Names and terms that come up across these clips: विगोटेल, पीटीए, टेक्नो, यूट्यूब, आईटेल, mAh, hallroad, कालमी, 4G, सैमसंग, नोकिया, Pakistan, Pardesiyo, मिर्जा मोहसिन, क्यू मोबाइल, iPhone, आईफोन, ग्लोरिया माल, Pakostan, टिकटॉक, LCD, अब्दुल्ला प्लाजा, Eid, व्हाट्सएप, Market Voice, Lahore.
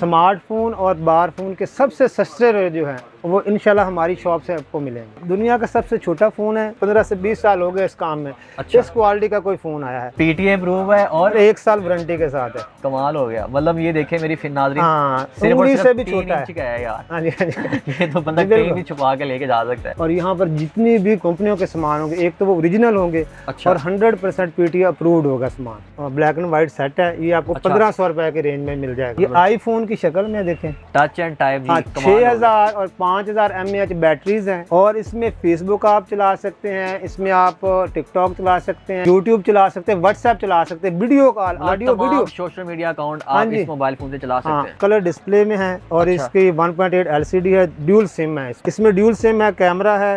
Smartphone और बार phone के सबसे सस्ते रेट जो हैं वो इंशाल्लाह हमारी शॉप से आपको मिलेंगे। दुनिया का सबसे छोटा फ़ोन है, 15 से 20 साल हो गए इस काम में। अच्छा। इस क्वालिटी का कोई फ़ोन आया है, पीटीए अप्रूव है और 1 साल वारंटी के साथ है। कमाल हो गया, मतलब ये देखे मेरी नाज़रीन। हाँ, से भी छोटा है यार। हाँ जी, हाँ जी। ये तो बंदा कहीं भी छुपा के लेके जा सकता है। और यहाँ पर जितनी भी कंपनियों के सामान होंगे, एक तो वो ओरिजिनल होंगे और 100% पीटीए अप्रूव्ड होगा सामान। और ब्लैक एंड व्हाइट सेट है, ये आपको 1500 रुपए के रेंज में मिल जाएगा। ये आईफोन की शक्ल में देखें, टच एंड टाइप। 6000 और 5000 mAh बैटरीज हैं और इसमें फेसबुक आप चला सकते हैं, इसमें आप टिकटॉक चला सकते हैं, यूट्यूब चला सकते हैं, व्हाट्सएप चला सकते हैं, video call, audio, video, social media account आप इस मोबाइल फोन से चला सकते हैं। कलर डिस्प्ले में है और इसकी 1.8 LCD है, ड्यूल सिम है। इसमें ड्यूल सिम है, कैमरा है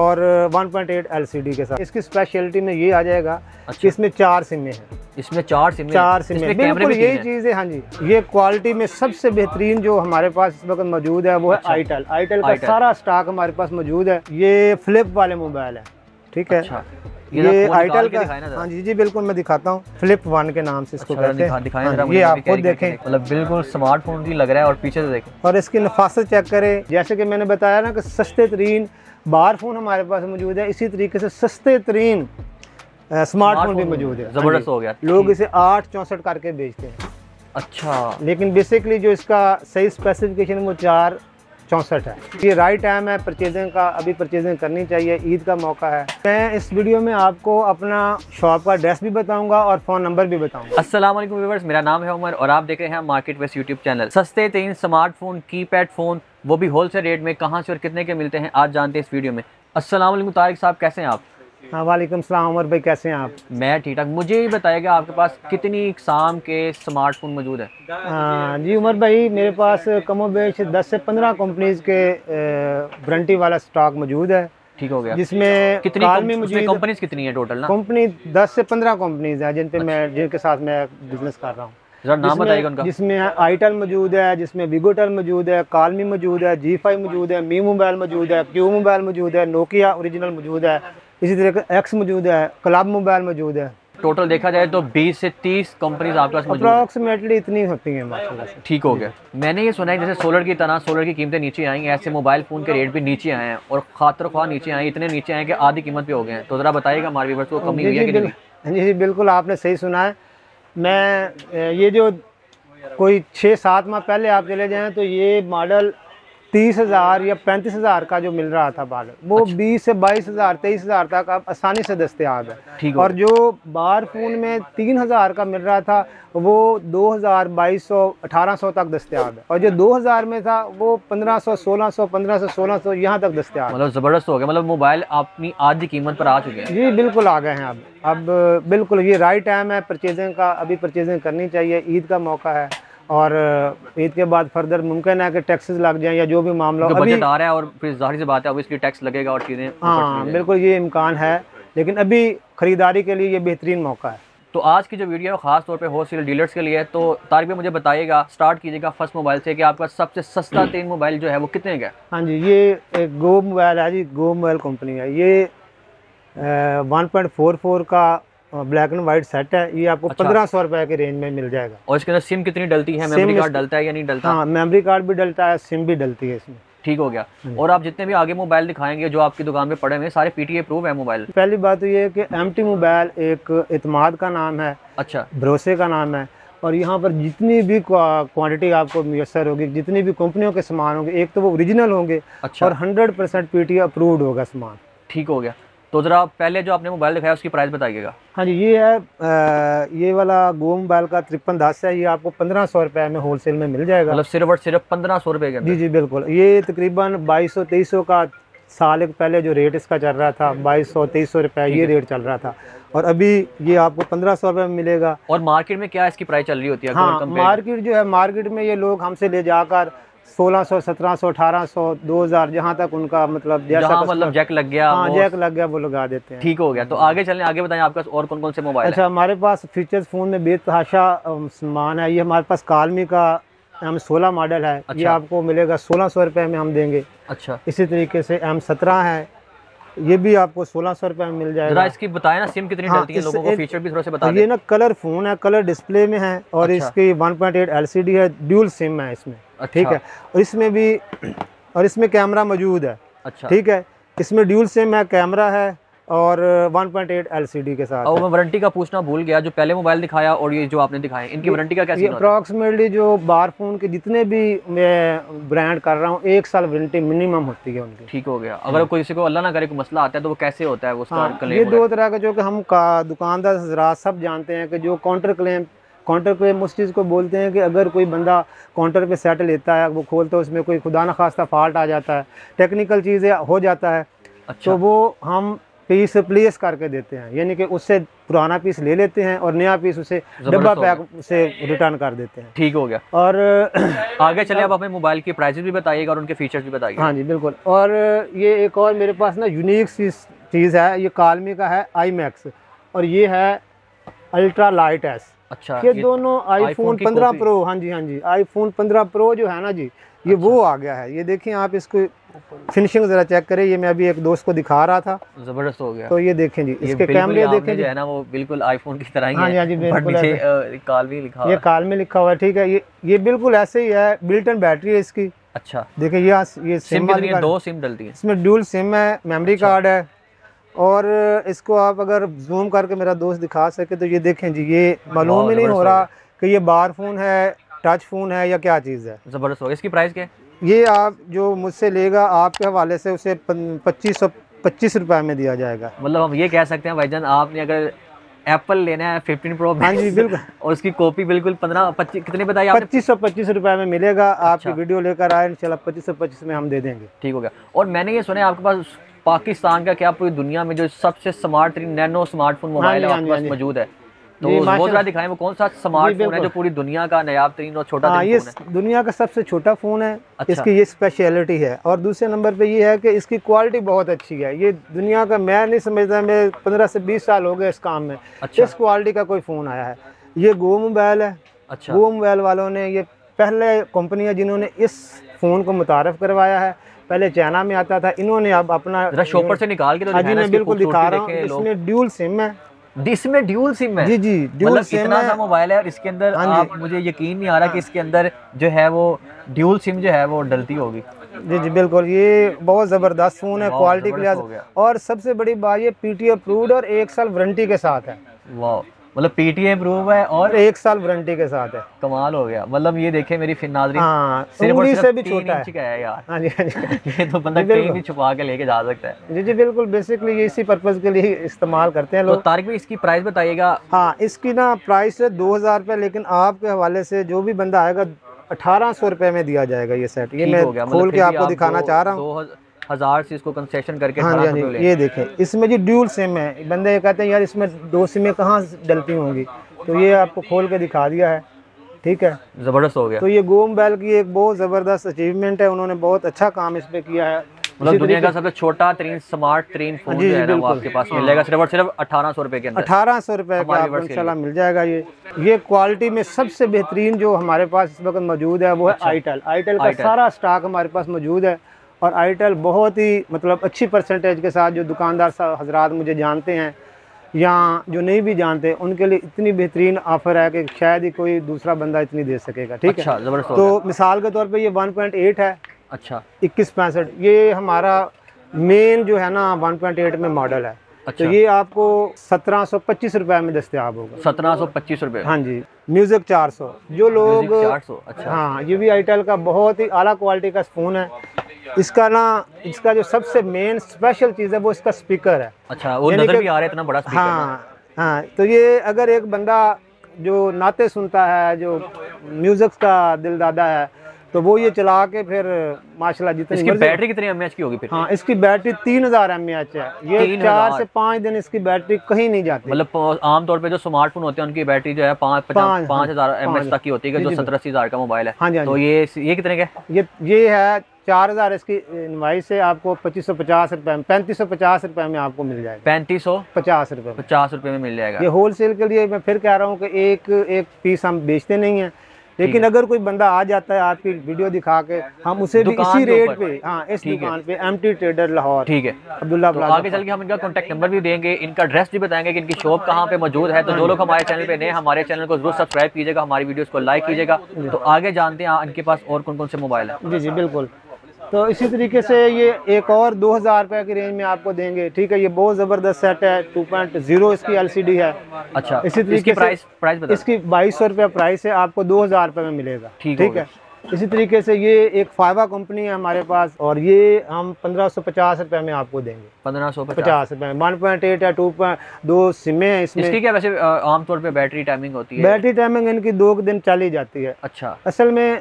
और 1.8 LCD के साथ। इसकी स्पेशलिटी में ये आ जाएगा कि इसमें 4 सिमें हैं। इसमें 4 सिमें, 4 सिमें, बिल्कुल यही चीज़ है। हाँ जी, ये क्वालिटी में सबसे बेहतरीन जो हमारे पास इस वक्त मौजूद है वो है आईटेल। आईटेल का सारा स्टॉक हमारे पास मौजूद है। ये फ्लिप वाले मोबाइल है, ठीक है। ये आईटेल का, हाँ जी जी बिल्कुल, मैं दिखाता हूँ। Flip 1 के नाम से इसको कहते हैं। ये आपको देखें, मतलब बिल्कुल स्मार्टफोन ही लग रहा है। और पीछे से देखें और इसकी नफासत चेक करें। जैसे कि मैंने बताया ना कि सस्ते तरीन बार फोन हमारे पास मौजूद है, इसी तरीके से सस्ते तरीन स्मार्टफोन भी मौजूद है। जबरदस्त हो गया, लोग इसे 864 करके बेचते हैं। अच्छा, लेकिन बेसिकली जो इसका सही स्पेसिफिकेशन वो 464 है। ये राइट टाइम है परचेजिंग का, अभी परचेजिंग करनी चाहिए, ईद का मौका है। मैं इस वीडियो में आपको अपना शॉप का एड्रेस भी बताऊंगा और फ़ोन नंबर भी बताऊंगा। अस्सलाम वालेकुम व्यूअर्स, मेरा नाम है उमर और आप देख रहे हैं मार्केट वॉइस यूट्यूब चैनल। सस्ते तीन स्मार्टफोन, कीपैड फ़ोन, वो भी होलसेल रेट में, कहाँ से और कितने के मिलते हैं, आज जानते हैं इस वीडियो में। अस्सलाम वालेकुम तारिक साहब, कैसे हैं आप? हाँ, वालेकुम सलाम उमर भाई, कैसे हैं आप? मैं ठीक ठाक। मुझे ही बताएगा आपके पास कितनी इकसाम के स्मार्टफोन मौजूद है? हाँ जी उमर भाई, मेरे पास कमो बेश 10 से 15 कंपनीज के वारंटी वाला स्टॉक मौजूद है। ठीक हो गया। जिसमें कितनी कंपनीज कितनी है टोटल? ना कंपनी 10 से 15 कंपनीज हैं जिनपे मैं, जिनके साथ मैं बिजनेस कर रहा हूँ। नाम बताइएगा उनका। जिसमें आईटेल मौजूद है, जिसमें विगोटेल मौजूद है, कालमी मौजूद है, G5 मौजूद है, मी मोबाइल मौजूद है, क्यू मोबाइल मौजूद है, नोकिया ओरिजिनल मौजूद है, इसी तरह का एक्स मौजूद है, क्लब मोबाइल मौजूद है। टोटल देखा जाए तो 20 से 30 कंपनीज आपके पास अप्रॉक्सीमेटली इतनी होती हैं। ठीक हो गया। मैंने ये सुना है जैसे सोलर की तरह सोलर की कीमतें नीचे आई हैं, ऐसे मोबाइल फ़ोन के रेट भी नीचे आए हैं और खातर ख्वाह नीचे आए, इतने नीचे आए कि आधी कीमत पे हो गए हैं। तो ज़रा बताइएगा हमारे व्यूअर्स को कमी हुई है कि नहीं? जी बिल्कुल, आपने सही सुना है। मैं ये जो कोई 6-7 माह पहले आप चले जाएँ तो ये मॉडल 30,000 या 35,000 का जो मिल रहा था बार, वो 20 से 22,000 23,000 तक आप आसानी से दस्तयाब है। और जो बार फोन में 3,000 का मिल रहा था वो 2,000, 2,200, 1,800 तक दस्तयाब है। और जो 2,000 में था वो 1,500, 1,600, 1,500, 1,600 यहाँ तक दस्तयाब। मतलब ज़बरदस्त हो गया, मतलब मोबाइल अपनी आधी कीमत पर आ चुके हैं। जी बिल्कुल आ गए हैं। अब बिल्कुल ये राइट टाइम है परचेजिंग का, अभी परचेजिंग करनी चाहिए, ईद का मौका है। और ईद के बाद फर्दर मुमकिन है कि टैक्सेस लग जाएं या जो भी मामला हो, बजट आ रहा है और फिर जाहिर सी बात है इसलिए टैक्स लगेगा और चीज़ें। हाँ बिल्कुल, ये इम्कान है, लेकिन अभी ख़रीदारी के लिए ये बेहतरीन मौका है। तो आज की जो वीडियो है खास तौर पे होलसेल डीलर्स के लिए, तो तारिक भाई मुझे बताइएगा, स्टार्ट कीजिएगा फर्स्ट मोबाइल से कि आपका सबसे सस्ता तीन मोबाइल जो है वो कितने का? हाँ जी, ये गो मोबाइल है जी, गो मोबाइल कंपनी है। ये 1.44 का ब्लैक एंड व्हाइट सेट है, ये आपको 1500 रुपए के रेंज में मिल जाएगा। और इसके अंदर सिम कितनी डलती है, मेमोरी कार्ड डलता है या नहीं डलता? हाँ, मेमोरी कार्ड भी डलता है, सिम भी डलती है इसमें। ठीक हो गया। और आप जितने भी आगे मोबाइल दिखाएंगे जो आपकी दुकान पे पड़े हुए हैं सारे पीटीए अप्रूव है मोबाइल। पहली बात तो ये है कि एमटी मोबाइल एक इतमाद का नाम है, अच्छा भरोसे का नाम है। और यहाँ पर जितनी भी क्वांटिटी आपको मैसर होगी, जितनी भी कंपनियों के सामान होंगे, एक तो वो ओरिजिनल होंगे और 100% पीटीए अप्रूव्ड होगा सामान। ठीक हो गया। तो जरा पहले जो आपने मोबाइल दिखाया उसकी प्राइस बताइएगा। हाँ जी, ये है ये वाला गो मोबाइल का 5310 है, ये आपको 1500 रुपए में होलसेल में मिल जाएगा। मतलब सिर्फ और सिर्फ 1500 रुपए के? जी जी बिल्कुल। ये तकरीबन 2200-2300 का साल पहले जो रेट इसका चल रहा था, 2200-2300 रुपए ये रेट चल रहा था और अभी ये आपको 1500 रुपए में मिलेगा। और मार्केट में क्या इसकी प्राइस चल रही होती है? हाँ, मार्केट जो है, मार्केट में ये लोग हमसे ले जाकर 1,600, 1,700, 1,800, 2,000 जहाँ तक उनका मतलब जैक लग गया। हाँ, जैक लग गया वो लगा देते हैं। ठीक हो गया। तो आगे चलें, आगे बताएं आपके और कौन कौन से मोबाइल? अच्छा, हमारे पास फीचर्स फ़ोन में बेतहाशा सामान है। ये हमारे पास कालमी का M16 मॉडल है। अच्छा। ये आपको मिलेगा 1,600 रुपये में हम देंगे। अच्छा। इसी तरीके से M17 है, ये भी आपको 1600 रुपये में मिल जाएगा। इसकी बताएं ना सिम कितनी डलती है, लोगों को फीचर भी थोड़ा सा बता दें। ये ना कलर फोन है, कलर डिस्प्ले में है और इसकी 1.8 LCD है, ड्यूल सिम है इसमें, ठीक है। और इसमें भी और इसमें कैमरा मौजूद है, ठीक है। इसमें ड्यूल सिम है, कैमरा है और 1.8 LCD के साथ। और मैं वारंटी का पूछना भूल गया, जो पहले मोबाइल दिखाया और ये जो आपने दिखाया, इनकी वारंटी का क्या सीन है? अप्रॉक्सीमेटली जो बार फोन के जितने भी मैं ब्रांड कर रहा हूँ 1 साल वारंटी मिनिमम होती है उनकी। ठीक हो गया। अगर कोई किसी को अल्लाह ना करे कोई मसला आता है तो वो कैसे होता है वो? ये दो तरह का जो कि हम दुकानदार हजरात सब जानते हैं कि जो काउंटर क्लेम उस चीज़ को बोलते हैं कि अगर कोई बंदा काउंटर पे सेट लेता है, वो खोलता है, उसमें कोई खुदा न खास्ता फॉल्ट आ जाता है, टेक्निकल चीज़ें हो जाता है, तो वो हम पीस रिप्लेस करके देते हैं, यानी कि उससे पुराना पीस ले लेते हैं और नया पीस उसे डब्बा पैक से रिटर्न कर देते हैं। ठीक हो गया। और आगे चले आप अपने मोबाइल की प्राइसेस भी बताइएगा और उनके फीचर्स भी बताइएगा। हाँ जी बिल्कुल। और ये एक और मेरे पास ना यूनिक चीज़ है, ये कालमी का है IMAX और ये है अल्ट्रा लाइट S। अच्छा, ये दोनों iPhone 15 Pro। हाँ जी हाँ जी, iPhone 15 Pro जो है ना जी, ये वो आ गया है। ये देखें आप, इसको फिनिशिंग जरा चेक करें। ये मैं अभी एक दोस्त को दिखा रहा था, जबरदस्त हो गया। तो ये देखें जी, इसके कैमरे देखें जो है ना, वो बिल्कुल आईफोन की तरह ही है। हाँ जी हाँ जी बिल्कुल, ये काल में लिखा हुआ है, ठीक है। ये बिल्कुल ऐसे ही है, बिल्ट इन बैटरी है इसकी। अच्छा, देखिए ये सिम वाली है, 2 सिम डलती है इसमें, ड्यूल सिम है, मेमोरी कार्ड है। और इसको आप अगर जूम करके मेरा दोस्त दिखा सके तो ये देखें जी, ये मालूम ही नहीं हो रहा कि ये बार फोन है, टच फोन है या क्या चीज़ है। ज़बरदस्त हो गया। इसकी प्राइस क्या है? ये आप जो मुझसे लेगा आपके हवाले से उसे 25 रुपये में दिया जाएगा। मतलब हम ये कह सकते हैं भाईजान, आपने अगर एप्पल लेना है 15 Pro, हाँ जी बिल्कुल, और उसकी कॉपी बिल्कुल 15 25 कितने बताइए आपने? 2525 रुपये में मिलेगा। आपकी वीडियो लेकर आए, इंशाल्लाह 2525 में हम दे देंगे। ठीक हो गया। और मैंने ये सुना है आपके पास पाकिस्तान का क्या पूरी दुनिया में जो सबसे स्मार्ट नैनो स्मार्टफोन मोबाइल आपके पास मौजूद है, तो वो जरा दिखाएं वो कौन सा स्मार्टफोन है जो पूरी दुनिया का नायाब तरीन और छोटा फोन है? दुनिया का सबसे छोटा फोन है। अच्छा। इसकी ये स्पेशलिटी है। और दूसरे नंबर पे ये है कि इसकी क्वालिटी बहुत अच्छी है। ये दुनिया का, मैं नहीं समझता, मैं 15 से 20 साल हो गए इस काम में, इस क्वालिटी का कोई फ़ोन आया है। ये गो मोबाइल है। अच्छा, गो मोबाइल वालों ने, ये पहले कंपनी है जिन्होंने इस फ़ोन को मुतारफ़ करवाया है। पहले चाइना में आता था, इन्होंने अब अपना शॉपर से निकाल के, तो मैं बिल्कुल दिखा रहा हूँ, इसमें ड्यूल सिम है। इसमें ड्यूल सिम है। जी जी, ड्यूल सिम, इतना सा मोबाइल है और इसके अंदर आप, मुझे यकीन नहीं आ रहा कि इसके अंदर जो है वो ड्यूल सिम जो है वो डलती होगी। जी जी बिल्कुल, ये बहुत ज़बरदस्त फ़ोन है क्वालिटी के लिहाज। और सबसे बड़ी बात, ये PTA अप्रूव्ड और 1 साल वारंटी के साथ है। वाह, मतलब PTA अप्रूव है और 1 साल वारंटी के साथ है। कमाल हो गया। मतलब ये देखे मेरी नाज़रीन, सिर्फ से भी छोटा है यार। हाँ जी हाँ जी, ये तो बंदा कहीं भी छुपा के लेके जा सकता है। जी जी बिल्कुल, बेसिकली ये इसी पर्पज़ के लिए इस्तेमाल करते हैं लोग। तो तारिक भाई इसकी प्राइस बताइएगा। हाँ, इसकी ना प्राइस है 2000 रुपये, लेकिन आपके हवाले से जो भी बंदा आएगा 1800 रुपये में दिया जाएगा ये सेट। ये मैं खोल के आपको दिखाना चाह रहा हूँ, 1000 से इसको कंसेशन करके। हाँ जी, ये देखें, इसमें जी ड्यूल सिम है। बंदे ये कहते हैं यार इसमें 2 सिमें कहाँ डलती होंगी, तो ये आपको खोल के दिखा दिया है, ठीक है। ज़बरदस्त हो गया। तो ये गो मोबाइल की एक बहुत ज़बरदस्त अचीवमेंट है, उन्होंने बहुत अच्छा काम इस पर किया है। मतलब दुनिया का सबसे छोटा तरीन स्मार्ट तरीन फोन जो है ना, वो आपके पास मिलेगा सिर्फ और सिर्फ 1800 रुपये के अंदर। 1800 रुपये का आपको इंशाल्लाह मिल जाएगा। ये क्वालिटी में सबसे बेहतरीन जो हमारे पास इस वक्त मौजूद है वो है आईटेल। आईटेल का सारा स्टॉक हमारे पास मौजूद है और आईटेल बहुत ही मतलब अच्छी परसेंटेज के साथ, जो दुकानदार हजरात मुझे जानते हैं या जो नहीं भी जानते, उनके लिए इतनी बेहतरीन ऑफ़र है कि शायद ही कोई दूसरा बंदा इतनी दे सकेगा, ठीक है। ज़बरदस्त। तो मिसाल के तौर पे ये 1.8 है। अच्छा, 2165 ये हमारा मेन जो है ना 1.8 में मॉडल है। अच्छा, तो ये आपको 1725 रुपये में दस्तियाब होगा। 1725 रुपये। हाँ जी। म्यूज़िक 400 जो लोग, अच्छा हाँ, ये भी आईटेल का बहुत ही आला क्वालिटी का फ़ोन है। इसका ना, इसका जो सबसे मेन स्पेशल चीज़ है वो इसका स्पीकर है। अच्छा, वो नजर भी आ रहा है इतना बड़ा स्पीकर। हाँ हाँ, तो ये अगर एक बंदा जो नाते सुनता है, जो म्यूज़िक का दिल दादा है, तो वो ये चला के फिर माशाल्लाह जितनी। इसकी बैटरी कितनी एमएएच की होगी फिर? हाँ, इसकी बैटरी 3000 mAh है। ये 4 से 5 दिन इसकी बैटरी कहीं नहीं जाती। मतलब आमतौर पे जो स्मार्टफोन होते हैं उनकी बैटरी जो है 5000 mAh तक की होती है, जो 17-80 हज़ार का मोबाइल है। हाँ जी। तो ये कितने का है? ये है 4000 इसकी इनवाइस से। आपको 2550 रुपये में, 3550 रुपये में आपको मिल जाएगा। 3550 रुपये, 50 रुपये में मिल जाएगा। ये होलसेल के लिए मैं फिर कह रहा हूँ कि एक पीस हम बेचते नहीं है। लेकिन अगर कोई बंदा आ जाता है आपकी वीडियो दिखा के, हम उसे भी इसी रेट पे, हाँ इस दुकान पे, एमटी ट्रेडर लाहौर, ठीक है अब्दुल्ला प्लाजा। आगे चल के हम इनका कॉन्टैक्ट नंबर भी देंगे, इनका एड्रेस भी बताएंगे कि इनकी शॉप कहाँ पे मौजूद है। तो जो लोग हमारे चैनल पे नए, हमारे चैनल को जरूर सब्सक्राइब कीजिएगा, हमारी वीडियोस को लाइक कीजिएगा। तो आगे जानते हैं इनके पास और कौन कौन से मोबाइल है। जी जी बिल्कुल। तो इसी तरीके से ये एक और 2000 रुपये की रेंज में आपको देंगे, ठीक है। ये बहुत ज़बरदस्त सेट है, 2.0 इसकी एलसीडी है। अच्छा, इसी तरीके इसकी प्राइस बता, इसकी 2200 रुपये प्राइस है, आपको 2000 रुपये में मिलेगा, ठीक है। इसी तरीके से ये एक फाइवा कंपनी है हमारे पास, और ये हम 1550 रुपये में आपको देंगे, 1550 रुपये में। 1.8 है, 2.2 सिमें है इसमें। इसकी क्या वैसे आमतौर पे बैटरी टाइमिंग होती है? बैटरी टाइमिंग इनकी 2 दिन चली जाती है। अच्छा, असल में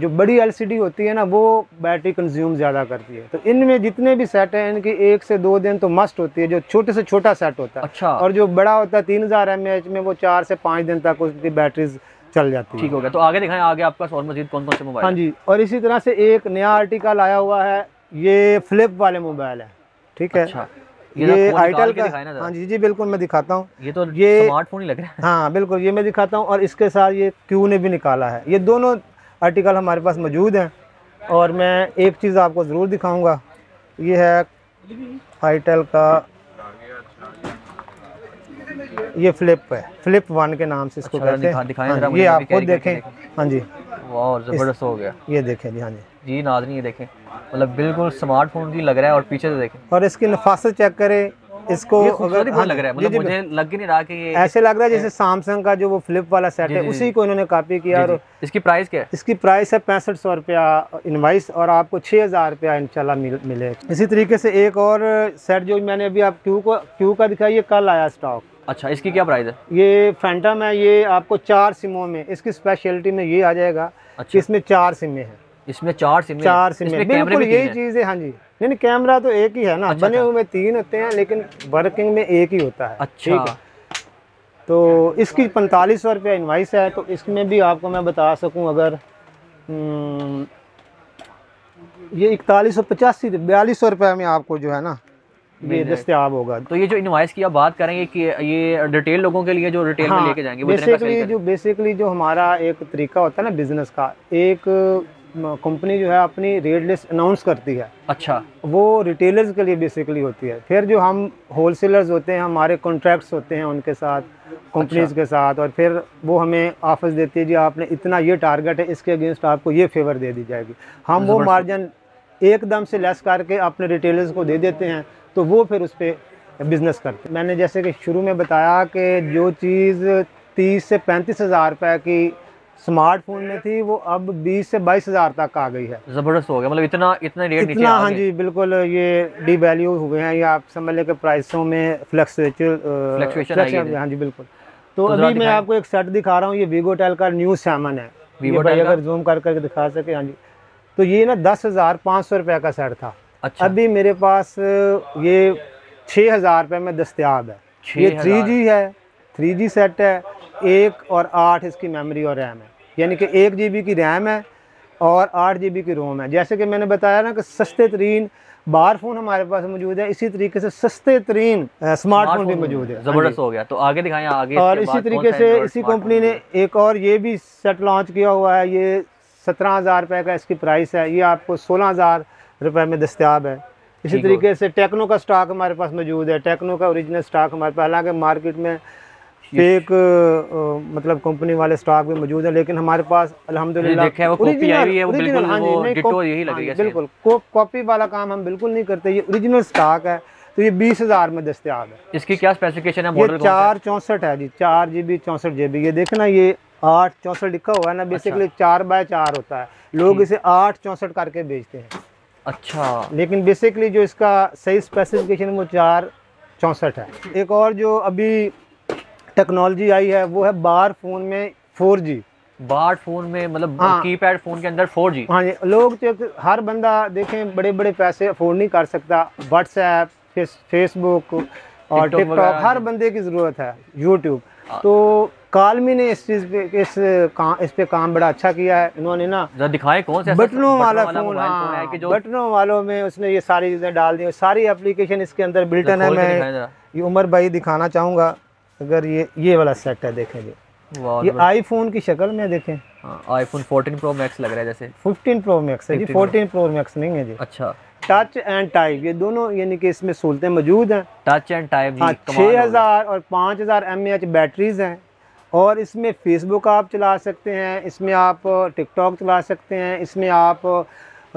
जो बड़ी एलसीडी होती है ना, वो बैटरी कंज्यूम ज़्यादा करती है। तो इनमें जितने भी सेट हैं, इनकी 1 से 2 दिन तो मस्ट होती है, जो छोटे से छोटा सेट होता है। अच्छा, और जो बड़ा होता है 3000 mAh में, वो 4 से 5 दिन तक उसकी बैटरीज चल जाती है। ठीक हो गया। तो आगे दिखाएं, आगे आपका और मजीद कौन कौन से मोबाइल? हाँ जी, और इसी तरह से एक नया आर्टिकल आया हुआ है, ये फ्लिप वाले मोबाइल है, ठीक है। अच्छा, ये आइटल का, हाँ जी जी बिल्कुल, मैं दिखाता हूँ। ये तो स्मार्टफोन ही लग रहा है। हाँ बिल्कुल, ये मैं दिखाता हूँ। और इसके साथ ये क्यू ने भी निकाला है। ये दोनों आर्टिकल हमारे पास मौजूद हैं, और मैं एक चीज़ आपको ज़रूर दिखाऊँगा। ये है आइटल का, ये फ्लिप है, फ्लिप 1 के नाम से इसको कहते हैं। दिखाएं, ये आप खुद देखें। हाँ जी, वाह जबरदस्त हो गया। ये देखें जी, हाँ जी जी नाज़रीन, ये देखें, मतलब बिल्कुल स्मार्टफोन की लग रहा है। और पीछे से देखें, और इसकी नफासत चेक करें, इसको अगर हाँ लग रहा है, मतलब मुझे लग ही नहीं रहा कि ये ऐसे लग रहा है जैसे सैमसंग का जो वो फ्लिप वाला सेट है, उसी को इन्होंने कॉपी किया। और इसकी प्राइस क्या है? इसकी प्राइस है 6500 रुपया इनवाइस, और आपको 6000 रुपया इंशाल्लाह मिले। इसी तरीके से एक और सेट जो मैंने अभी आप क्यू का दिखाया, ये कल आया स्टॉक। अच्छा, इसकी क्या प्राइस है? ये फैंटम है, ये आपको 4 सिमों में, इसकी स्पेशलिटी में ये आ जाएगा। अच्छा, इसमें 4 सिमें हैं। इसमें 4 सिमें, बिल्कुल यही चीज़ है। हाँ जी, नहीं कैमरा तो एक ही है ना। अच्छा, बने हुए 3 होते हैं, लेकिन वर्किंग में एक ही होता है। अच्छा, ठीक है। तो इसकी 4500 रुपया इनवाइस है। तो इसमें भी आपको मैं बता सकूं, अगर ये 4185 4200 रुपये में आपको जो है ना ये दस्तियाब होगा। तो ये जो इनवाइस की आप बात करेंगे कि ये रिटेल लोगों के लिए, जो रिटेल में लेके जाएंगे, बेसिकली जो हमारा एक तरीका होता है ना बिजनेस का, एक कंपनी जो है अपनी रेट लिस्ट अनाउंस करती है। अच्छा, वो रिटेलर्स के लिए बेसिकली होती है। फिर जो हम होलसेलर्स होते हैं, हमारे कॉन्ट्रैक्ट्स होते हैं उनके साथ, कंपनीज के साथ, और फिर वो हमें ऑफर्स देती है जी आपने इतना ये टारगेट है, इसके अगेंस्ट आपको ये फेवर दे दी जाएगी। हम वो मार्जिन एकदम से लेस करके अपने रिटेलर्स को दे देते हैं, तो वो फिर उस पर बिज़नेस करते हैं। मैंने जैसे कि शुरू में बताया कि जो चीज़ 30 से 35 हज़ार रुपये की स्मार्टफोन में थी, वो अब 20 से 22 हज़ार तक आ गई है। ज़बरदस्त हो गया, मतलब इतना रेट नीचे आ गया। हाँ जी बिल्कुल, ये डी वैल्यू हुए हैं, या आप समझ लें कि प्राइसों में फ्लक्चुएशन। हाँ जी बिल्कुल। तो अभी मैं आपको एक सेट दिखा रहा हूँ, ये वीगोटेल का न्यू 7 है। अगर जूम कर करके दिखा सके। हाँ जी, तो ये ना 10,500 रुपये का सेट था। अच्छा, अभी मेरे पास ये 6000 रुपये में दस्तियाब है। ये 3G है, 3G सेट है, 1 और 8 इसकी मेमोरी और रैम है, यानी कि 1 GB की रैम है और 8 GB की रोम है। जैसे कि मैंने बताया ना कि सस्ते तरीन बार फोन हमारे पास मौजूद है, इसी तरीके से सस्ते तरीन स्मार्टफोन भी मौजूद है। ज़बरदस्त हो गया। तो आगे दिखाएं आगे। और इसी तरीके से इसी कंपनी ने एक और ये भी सेट लॉन्च किया हुआ है, ये 17,000 रुपये का इसकी प्राइस है, ये आपको 16,000 रुपये में दस्तियाब है। इसी तरीके से टेक्नो का स्टॉक हमारे पास मौजूद है, टेक्नो का ओरिजिनल स्टॉक हमारे पास। हालांकि मार्केट में फेक मतलब कंपनी वाले स्टॉक भी मौजूद है, लेकिन हमारे पास अल्हम्दुलिल्लाह कॉपी आई हुई है, बिल्कुल यही लग रही है। बिल्कुल कॉपी वाला काम हम बिल्कुल नहीं करते, ये ओरिजिनल स्टॉक है। तो ये 20,000 में दस्तियाब है। इसकी क्या स्पेसिफिकेशन है? मॉडल 464 है जी, 4 GB 64 GB। ये देखना, ये 864 लिखा हुआ है ना, बेसिकली 4x4 होता है, लोग इसे 864 करके बेचते हैं। अच्छा, लेकिन बेसिकली जो इसका सही स्पेसिफिकेशन वो 464 है। एक और जो अभी टेक्नोलॉजी आई है, वो है बार फोन में 4G। बार फोन में मतलब कीपैड फोन के अंदर 4G। हाँ जी, लोग तो हर बंदा देखें बड़े बड़े पैसे अफोर्ड नहीं कर सकता, व्हाट्सएप, फेसबुक और टिकटॉक, हर बंदे की ज़रूरत है, यूट्यूब। तो कालमी ने इस चीज़ पे इस पे काम बड़ा अच्छा किया है। इन्होंने ना दिखाए कौन से बटनों वाला फोन, हाँ बटनों वालों में उसने ये सारी चीज़ें डाल दी, सारी एप्लीकेशन इसके अंदर बिल्ट इन है। मैं ये उमर भाई दिखाना चाहूँगा, अगर ये वाला सेट है, देखेंगे ये आईफोन की शक्ल में देखें, आईफोन 14 प्रो मैक्स लग रहा है जैसे 15 प्रो मैक्स है जी, 14 प्रो मैक्स नहीं है जी। अच्छा, टच एंड टाइप ये दोनों यानी कि इसमें सहूलतें मौजूद हैं, टच एंड टाइप 6000 और 5000 mAh बैटरीज हैं, और इसमें फेसबुक आप चला सकते हैं, इसमें आप टिकटॉक चला सकते हैं, इसमें आप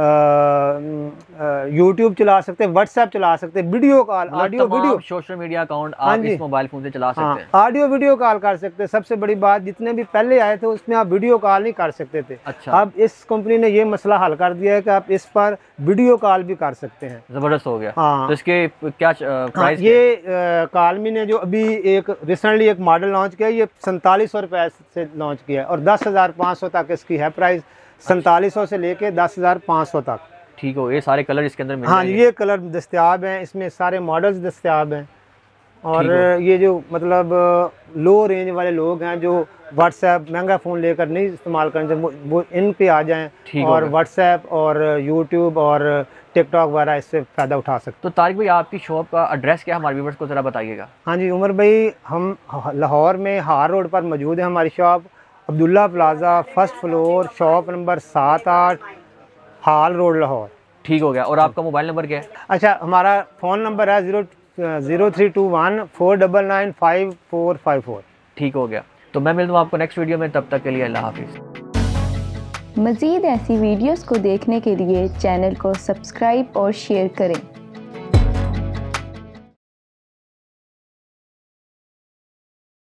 यूट्यूब चला सकते हैं, व्हाट्सएप चला सकते हैं, video call, audio video, social media account आप इस मोबाइल फ़ोन से चला सकते हैं, ऑडियो वीडियो कॉल कर सकते हैं। सबसे बड़ी बात जितने भी पहले आए थे उसमें आप वीडियो कॉल नहीं कर सकते थे। अच्छा, अब इस कंपनी ने ये मसला हल कर दिया है कि आप इस पर वीडियो कॉल भी कर सकते हैं। ज़बरदस्त हो गया। हाँ, तो इसके क्या प्राइस? ये कॉलमी ने जो अभी एक रिसेंटली एक मॉडल लॉन्च किया, ये 4700 रुपये से लॉन्च किया है और 10,500 तक इसकी है प्राइस, 4700 से लेके 10,500 तक। ठीक हो, ये सारे कलर इसके अंदर मिल जाएंगे। हाँ, ये कलर दस्तियाब हैं, इसमें सारे मॉडल्स दस्तियाब हैं। और ये जो मतलब लो रेंज वाले लोग हैं जो व्हाट्सएप महंगा फ़ोन लेकर नहीं इस्तेमाल करते, वो इन पे आ जाएं और व्हाट्सएप और यूट्यूब और टिकटॉक वगैरह इससे फ़ायदा उठा सकते। तो तारिक भाई, आपकी शॉप का एड्रेस क्या है हमारे व्यूअर्स को ज़रा बताइएगा। हाँ जी उमर भाई, हम लाहौर में हार रोड पर मौजूद है, हमारी shop अब्दुल्ला प्लाजा 1st floor, shop number 78, Hall road, Lahore. ठीक हो गया। और आपका मोबाइल नंबर क्या है? अच्छा, हमारा फ़ोन नंबर है 0321 499 5454। ठीक हो गया। तो मैं मिलता हूँ आपको नेक्स्ट वीडियो में, तब तक के लिए अल्लाह हाफिज़। मज़ीद ऐसी वीडियोस को देखने के लिए चैनल को सब्सक्राइब और शेयर करें।